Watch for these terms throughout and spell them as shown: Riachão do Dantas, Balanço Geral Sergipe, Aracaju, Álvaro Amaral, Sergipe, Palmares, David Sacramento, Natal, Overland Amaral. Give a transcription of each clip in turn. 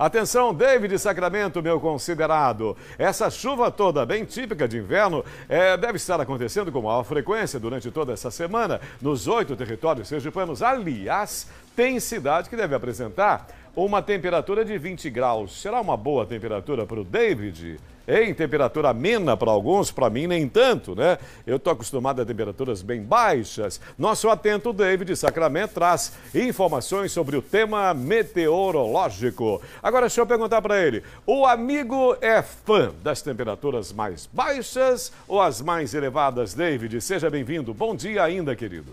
Atenção, David Sacramento, meu considerado. Essa chuva toda, bem típica de inverno, deve estar acontecendo com maior frequência durante toda essa semana nos 8 territórios sergipanos. Aliás, tem cidade que deve apresentar uma temperatura de 20 graus. Será uma boa temperatura para o David? Em temperatura amena para alguns, para mim nem tanto, né? Eu estou acostumado a temperaturas bem baixas. Nosso atento David Sacramento traz informações sobre o tema meteorológico. Agora deixa eu perguntar para ele, o amigo é fã das temperaturas mais baixas ou as mais elevadas, David? Seja bem-vindo, bom dia ainda, querido.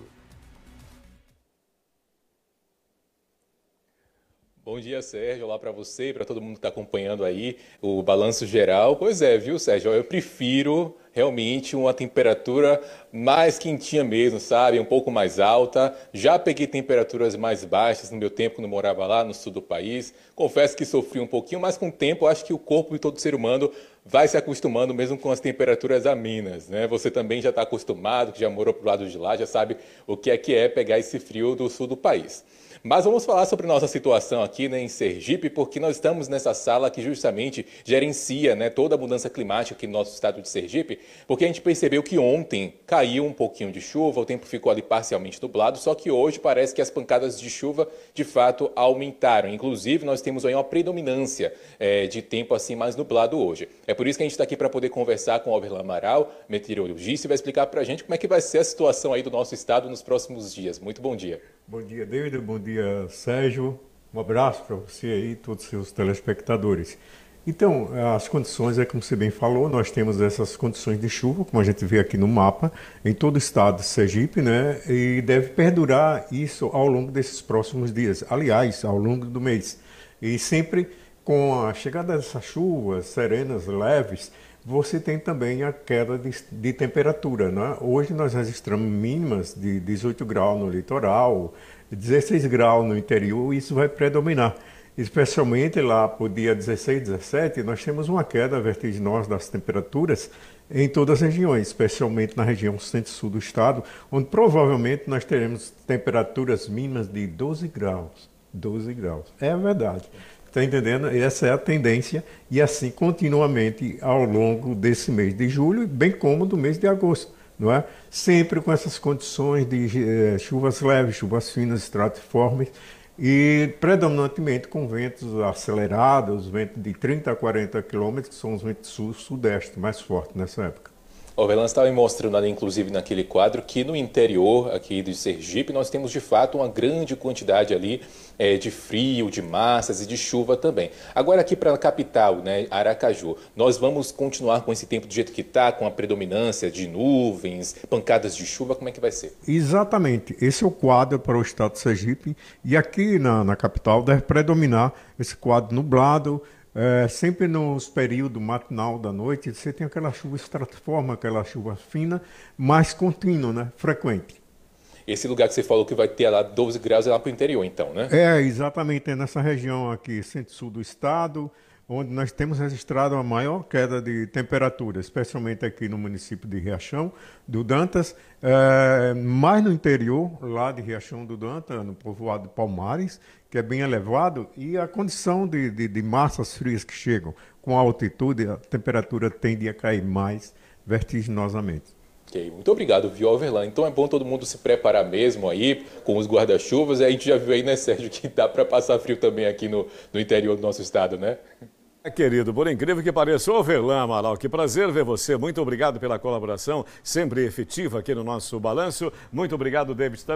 Bom dia, Sérgio. Olá para você e para todo mundo que está acompanhando aí o balanço geral. Pois é, viu, Sérgio? Eu prefiro realmente uma temperatura mais quentinha mesmo, sabe? Um pouco mais alta. Já peguei temperaturas mais baixas no meu tempo, quando morava lá no sul do país. Confesso que sofri um pouquinho, mas com o tempo acho que o corpo de todo ser humano vai se acostumando mesmo com as temperaturas amenas, né? Você também já está acostumado, que já morou para o lado de lá, já sabe o que é pegar esse frio do sul do país. Mas vamos falar sobre nossa situação aqui, né, em Sergipe, porque nós estamos nessa sala que justamente gerencia, né, toda a mudança climática aqui no nosso estado de Sergipe, porque a gente percebeu que ontem caiu um pouquinho de chuva, o tempo ficou ali parcialmente nublado, só que hoje parece que as pancadas de chuva de fato aumentaram. Inclusive, nós temos aí uma predominância de tempo assim mais nublado hoje. É por isso que a gente está aqui para poder conversar com o Álvaro Amaral, meteorologista, e vai explicar para a gente como é que vai ser a situação aí do nosso estado nos próximos dias. Muito bom dia. Bom dia, David. Bom dia, Sérgio. Um abraço para você e todos os seus telespectadores. Então, as condições, como você bem falou, nós temos essas condições de chuva, como a gente vê aqui no mapa, em todo o estado de Sergipe, né? E deve perdurar isso ao longo desses próximos dias, aliás, ao longo do mês. E sempre com a chegada dessas chuvas serenas, leves, você tem também a queda de temperatura, né? Hoje nós registramos mínimas de 18 graus no litoral, 16 graus no interior, e isso vai predominar. Especialmente lá por dia 16, 17, nós temos uma queda vertiginosa das temperaturas em todas as regiões, especialmente na região centro-sul do estado, onde provavelmente nós teremos temperaturas mínimas de 12 graus. 12 graus, é verdade. Está entendendo? Essa é a tendência e assim continuamente ao longo desse mês de julho, bem como do mês de agosto, não é? Sempre com essas condições de chuvas leves, chuvas finas, estratiformes e predominantemente com ventos acelerados, ventos de 30 a 40 km, que são os ventos sul-sudeste mais fortes nessa época. O Overland estava me mostrando ali, inclusive, naquele quadro, que no interior aqui do Sergipe nós temos, de fato, uma grande quantidade ali de frio, de massas e de chuva também. Agora aqui para a capital, né, Aracaju, nós vamos continuar com esse tempo do jeito que está, com a predominância de nuvens, pancadas de chuva, como é que vai ser? Exatamente. Esse é o quadro para o estado do Sergipe e aqui na capital deve predominar esse quadro nublado. Sempre nos períodos matinal da noite, você tem aquela chuva estratiforme, aquela chuva fina, mas contínua, né? Frequente. Esse lugar que você falou que vai ter lá 12 graus é lá para o interior, então, né? É, exatamente, é nessa região aqui, centro-sul do estado, onde nós temos registrado a maior queda de temperatura, especialmente aqui no município de Riachão do Dantas, mais no interior, lá de Riachão do Dantas, no povoado de Palmares, que é bem elevado, e a condição de massas frias que chegam com a altitude, a temperatura tende a cair mais vertiginosamente. Ok, muito obrigado, viu, Overland? Então é bom todo mundo se preparar mesmo aí com os guarda-chuvas, a gente já viu aí, né, Sérgio, que dá para passar frio também aqui no interior do nosso estado, né? Querido, por incrível que pareça, Overland Amaral, que prazer ver você, muito obrigado pela colaboração, sempre efetiva aqui no nosso balanço, muito obrigado, David, também.